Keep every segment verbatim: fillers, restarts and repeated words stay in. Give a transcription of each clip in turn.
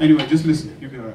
Anyway, just listen. You'll be all right.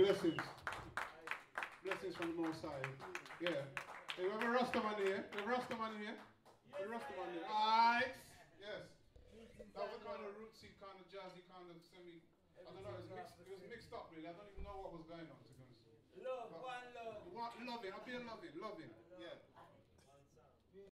Blessings. Blessings from the Most High. Yeah. Hey, we have a Rastaman here. We have a Rastaman here. We have a Rastaman here. Alright. Yes. That was kind of rootsy, kind of jazzy, kind of semi. I don't know. It was mixed, it was mixed up, really. I don't even know what was going on, to be honest. Love, one love. Loving. I've been loving, loving.